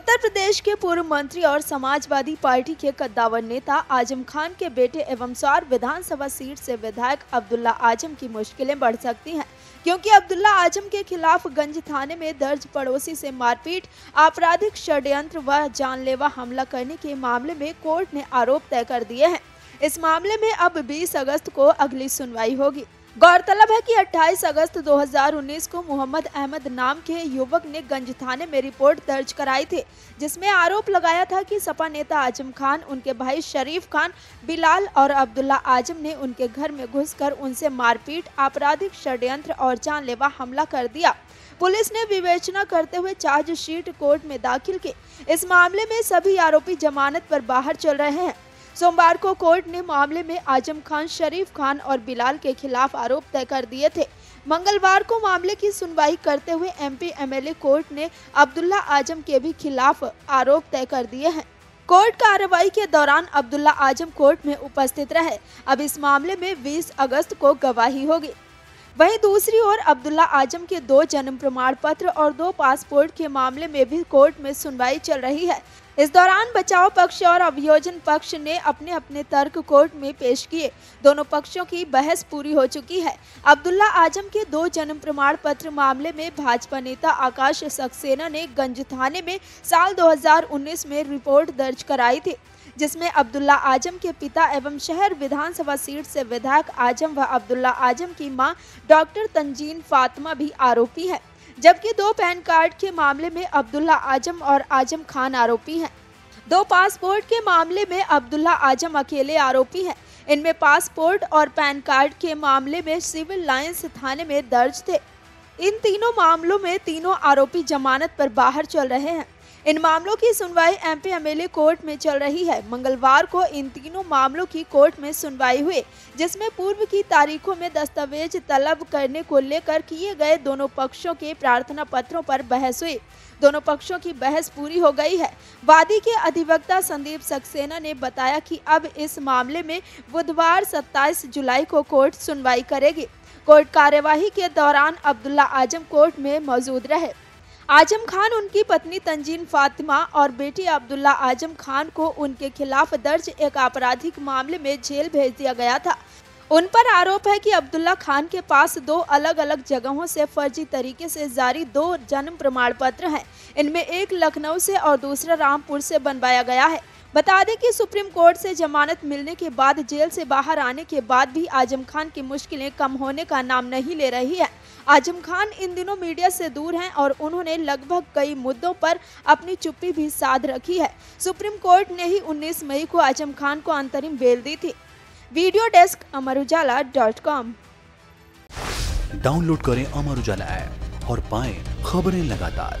उत्तर प्रदेश के पूर्व मंत्री और समाजवादी पार्टी के कद्दावर नेता आजम खान के बेटे एवं सौर विधानसभा सीट से विधायक अब्दुल्ला आजम की मुश्किलें बढ़ सकती हैं, क्योंकि अब्दुल्ला आजम के खिलाफ गंज थाने में दर्ज पड़ोसी से मारपीट, आपराधिक षड्यंत्र व जानलेवा हमला करने के मामले में कोर्ट ने आरोप तय कर दिए हैं। इस मामले में अब 20 अगस्त को अगली सुनवाई होगी। गौरतलब है कि 28 अगस्त 2019 को मोहम्मद अहमद नाम के युवक ने गंज थाने में रिपोर्ट दर्ज कराई थी, जिसमें आरोप लगाया था कि सपा नेता आजम खान, उनके भाई शरीफ खान, बिलाल और अब्दुल्ला आजम ने उनके घर में घुसकर उनसे मारपीट, आपराधिक षड्यंत्र और जानलेवा हमला कर दिया। पुलिस ने विवेचना करते हुए चार्जशीट कोर्ट में दाखिल की। इस मामले में सभी आरोपी जमानत पर बाहर चल रहे हैं। सोमवार को कोर्ट ने मामले में आजम खान, शरीफ खान और बिलाल के खिलाफ आरोप तय कर दिए थे। मंगलवार को मामले की सुनवाई करते हुए MP/MLA कोर्ट ने अब्दुल्ला आजम के भी खिलाफ आरोप तय कर दिए हैं। कोर्ट कार्रवाई के दौरान अब्दुल्ला आजम कोर्ट में उपस्थित रहे। अब इस मामले में 20 अगस्त को गवाही होगी। वहीं दूसरी ओर अब्दुल्ला आजम के 2 जन्म प्रमाण पत्र और 2 पासपोर्ट के मामले में भी कोर्ट में सुनवाई चल रही है। इस दौरान बचाव पक्ष और अभियोजन पक्ष ने अपने अपने तर्क कोर्ट में पेश किए। दोनों पक्षों की बहस पूरी हो चुकी है। अब्दुल्ला आजम के 2 जन्म प्रमाण पत्र मामले में भाजपा नेता आकाश सक्सेना ने गंज थाने में साल 2019 में रिपोर्ट दर्ज कराई थी, जिसमें अब्दुल्ला आजम के पिता एवं शहर विधानसभा सीट से विधायक आजम व अब्दुल्ला आजम की मां डॉक्टर तंजीन फातिमा भी आरोपी है, जबकि 2 पैन कार्ड के मामले में अब्दुल्ला आजम और आजम खान आरोपी हैं। 2 पासपोर्ट के मामले में अब्दुल्ला आजम अकेले आरोपी हैं। इनमें पासपोर्ट और पैन कार्ड के मामले में सिविल लाइंस थाने में दर्ज थे। इन तीनों मामलों में तीनों आरोपी जमानत पर बाहर चल रहे हैं। इन मामलों की सुनवाई MP/MLA कोर्ट में चल रही है। मंगलवार को इन तीनों मामलों की कोर्ट में सुनवाई हुई, जिसमें पूर्व की तारीखों में दस्तावेज तलब करने को लेकर किए गए दोनों पक्षों के प्रार्थना पत्रों पर बहस हुई। दोनों पक्षों की बहस पूरी हो गई है। वादी के अधिवक्ता संदीप सक्सेना ने बताया कि अब इस मामले में बुधवार 27 जुलाई को कोर्ट सुनवाई करेगी। कोर्ट कार्यवाही के दौरान अब्दुल्ला आजम कोर्ट में मौजूद रहे। आजम खान, उनकी पत्नी तंजीन फातिमा और बेटी अब्दुल्ला आजम खान को उनके खिलाफ दर्ज एक आपराधिक मामले में जेल भेज दिया गया था। उन पर आरोप है कि अब्दुल्ला खान के पास 2 अलग अलग जगहों से फर्जी तरीके से जारी 2 जन्म प्रमाण पत्र हैं। इनमें एक लखनऊ से और दूसरा रामपुर से बनवाया गया है। बता दें कि सुप्रीम कोर्ट से जमानत मिलने के बाद, जेल से बाहर आने के बाद भी आजम खान की मुश्किलें कम होने का नाम नहीं ले रही है। आजम खान इन दिनों मीडिया से दूर हैं और उन्होंने लगभग कई मुद्दों पर अपनी चुप्पी भी साध रखी है। सुप्रीम कोर्ट ने ही 19 मई को आजम खान को अंतरिम बेल दी थी। Video desk, amarujala.com। डाउनलोड करें अमर उजाला ऐप और पाएं खबरें लगातार।